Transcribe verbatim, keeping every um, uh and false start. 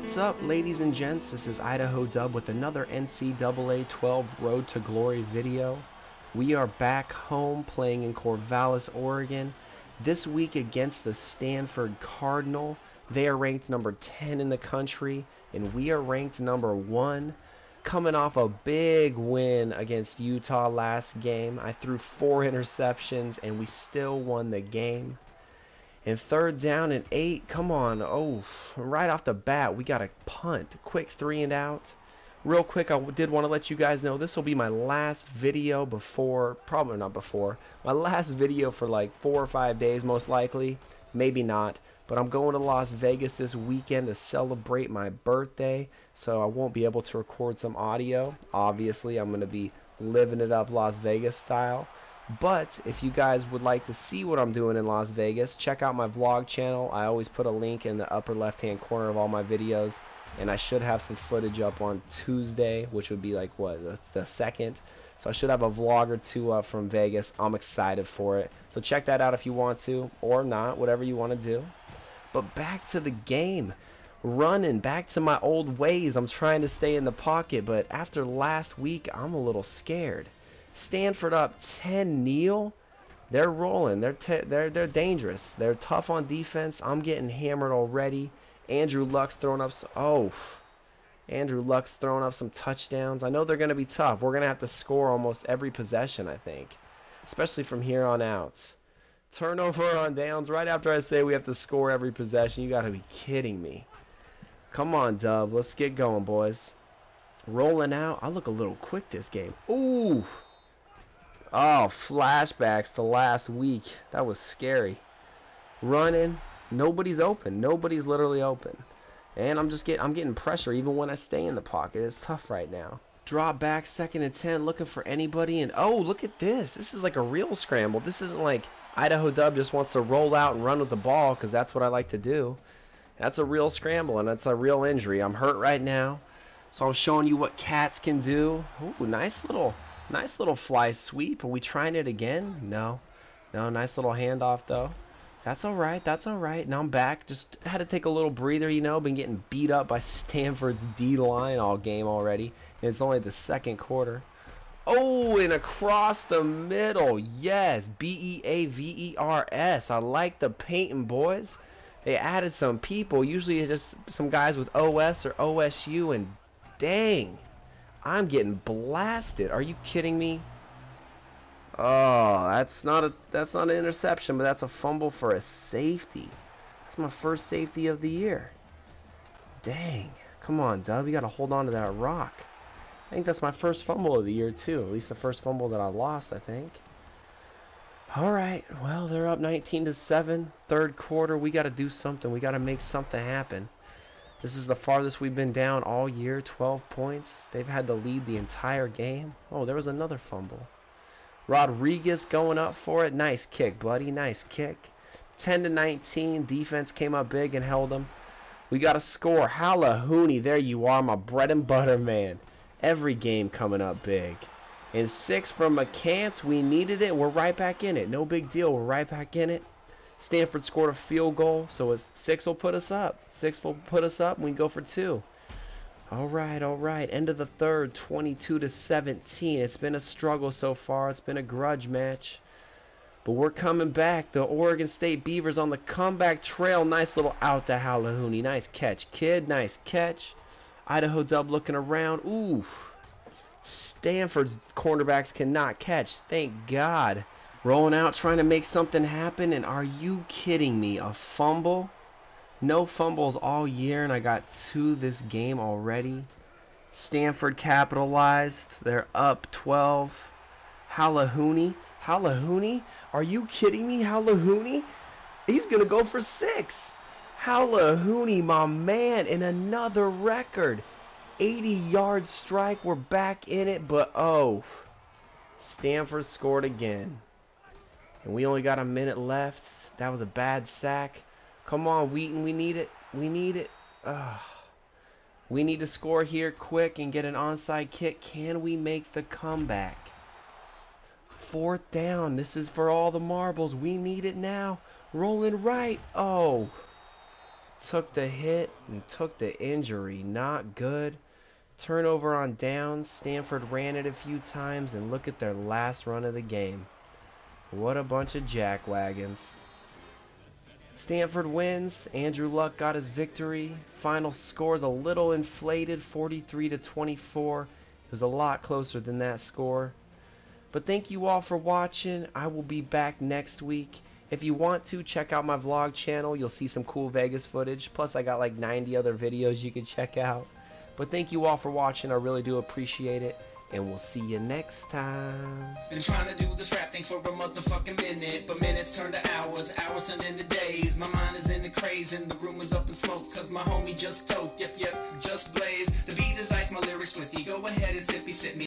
What's up, ladies and gents? This is Idaho Dub with another N C double A twelve Road to Glory video. We are back home playing in Corvallis, Oregon, this week against the Stanford Cardinal. They are ranked number ten in the country, and we are ranked number one. Coming off a big win against Utah last game, I threw four interceptions, and we still won the game. And third down and eight, come on, oh, right off the bat, we got a punt, quick three and out. Real quick, I did want to let you guys know this will be my last video before, probably not before, my last video for like four or five days most likely, maybe not. But I'm going to Las Vegas this weekend to celebrate my birthday, so I won't be able to record some audio. Obviously, I'm going to be living it up Las Vegas style. But if you guys would like to see what I'm doing in Las Vegas, check out my vlog channel. I always put a link in the upper left-hand corner of all my videos, and I should have some footage up on Tuesday, which would be like, what, the, the second? So I should have a vlog or two up from Vegas. I'm excited for it. So check that out if you want to, or not, whatever you want to do. But back to the game. Running back to my old ways. I'm trying to stay in the pocket, but after last week, I'm a little scared. Stanford up ten nil. They're rolling. They're they're they're dangerous. They're tough on defense. I'm getting hammered already. Andrew Luck's throwing up. Oh, Andrew Luck's throwing up some touchdowns. I know they're gonna be tough. We're gonna have to score almost every possession, I think, especially from here on out. Turnover on downs. Right after I say we have to score every possession, you gotta be kidding me. Come on, Dub. Let's get going, boys. Rolling out. I look a little quick this game. Ooh. Oh, flashbacks to last week. That was scary. Running, nobody's open. Nobody's literally open. And I'm just getting I'm getting pressure even when I stay in the pocket. It's tough right now. Drop back, second and ten, looking for anybody, and oh, look at this. This is like a real scramble. This isn't like Idaho Dub just wants to roll out and run with the ball because that's what I like to do. That's a real scramble, and that's a real injury. I'm hurt right now. So I'm showing you what cats can do. Ooh, nice little Nice little fly sweep. Are we trying it again? No. No, nice little handoff, though. That's all right. That's all right. Now I'm back. Just had to take a little breather, you know. Been getting beat up by Stanford's D-line all game already. And it's only the second quarter. Oh, and across the middle. Yes. B E A V E R S. I like the painting, boys. They added some people. Usually just some guys with O S or O S U. And dang. I'm getting blasted. Are you kidding me? Oh, that's not a that's not an interception, but that's a fumble for a safety. That's my first safety of the year. Dang. Come on, Dub. You got to hold on to that rock. I think that's my first fumble of the year, too. At least the first fumble that I lost, I think. All right. Well, they're up nineteen to seven. Third quarter. We got to do something. We got to make something happen. This is the farthest we've been down all year, twelve points. They've had the lead the entire game. Oh, there was another fumble. Rodriguez going up for it. Nice kick, buddy. Nice kick. ten to nineteen. Defense came up big and held them. We got to score. Halahooney, there you are, my bread and butter man. Every game coming up big. And six from McCants. We needed it. We're right back in it. No big deal. We're right back in it. Stanford scored a field goal, so it's six will put us up. Six will put us up, and we can go for two. All right, all right. End of the third, twenty-two to seventeen. It's been a struggle so far. It's been a grudge match. But we're coming back. The Oregon State Beavers on the comeback trail. Nice little out to Halahooney. Nice catch, kid. Nice catch. Idaho Dub looking around. Ooh. Stanford's cornerbacks cannot catch. Thank God. Rolling out, trying to make something happen, and are you kidding me? A fumble? No fumbles all year, and I got two this game already. Stanford capitalized. They're up twelve. Halahooney. Halahooney? Are you kidding me? Halahooney? He's going to go for six. Halahooney, my man, in another record. eighty-yard strike. We're back in it, but oh, Stanford scored again. And we only got a minute left. That was a bad sack. Come on, Wheaton. We need it. We need it. Ugh. We need to score here quick and get an onside kick. Can we make the comeback? Fourth down. This is for all the marbles. We need it now. Rolling right. Oh. Took the hit and took the injury. Not good. Turnover on downs. Stanford ran it a few times, and look at their last run of the game. What a bunch of jackwagons. Stanford wins. Andrew Luck got his victory. Final score's a little inflated, forty-three to twenty-four. It was a lot closer than that score. But thank you all for watching. I will be back next week. If you want to, check out my vlog channel. You'll see some cool Vegas footage. Plus, I got like ninety other videos you can check out. But thank you all for watching. I really do appreciate it. And we'll see you next time. Been trying to do this rap thing for a motherfucking minute, but minutes turn to hours, hours turn into days. My mind is in the craze and the room is up in smoke, cause my homie just toked, yep, yep, just blaze. The beat is ice, my lyrics whiskey, go ahead and sip me, sip me.